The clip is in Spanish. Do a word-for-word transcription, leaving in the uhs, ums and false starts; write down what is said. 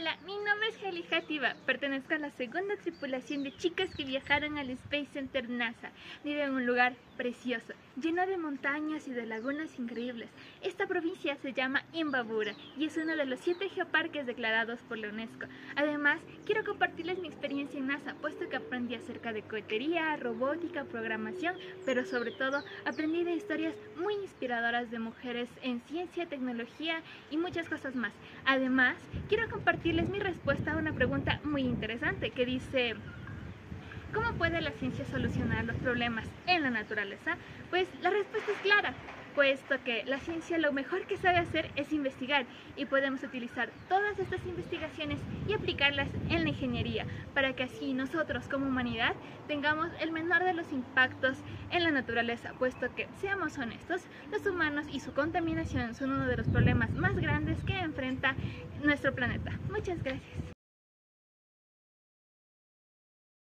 Hola, mi nombre es Haylli Jativa, pertenezco a la segunda tripulación de chicas que viajaron al Space Center NASA. Vive en un lugar precioso, lleno de montañas y de lagunas increíbles. Esta provincia se llama Imbabura y es uno de los siete geoparques declarados por la UNESCO. Además, quiero compartirles mi experiencia en NASA, puesto que aprendí acerca de cohetería, robótica, programación, pero sobre todo aprendí de historias muy inspiradoras de mujeres en ciencia, tecnología y muchas cosas más. Además, quiero compartirles mi respuesta a una pregunta muy interesante que dice: ¿cómo puede la ciencia solucionar los problemas en la naturaleza? Pues la respuesta es clara, puesto que la ciencia lo mejor que sabe hacer es investigar, y podemos utilizar todas estas investigaciones y aplicarlas en la ingeniería para que así nosotros como humanidad tengamos el menor de los impactos en la naturaleza, puesto que, seamos honestos, los humanos y su contaminación son uno de los problemas más grandes que enfrenta nuestro planeta. Muchas gracias.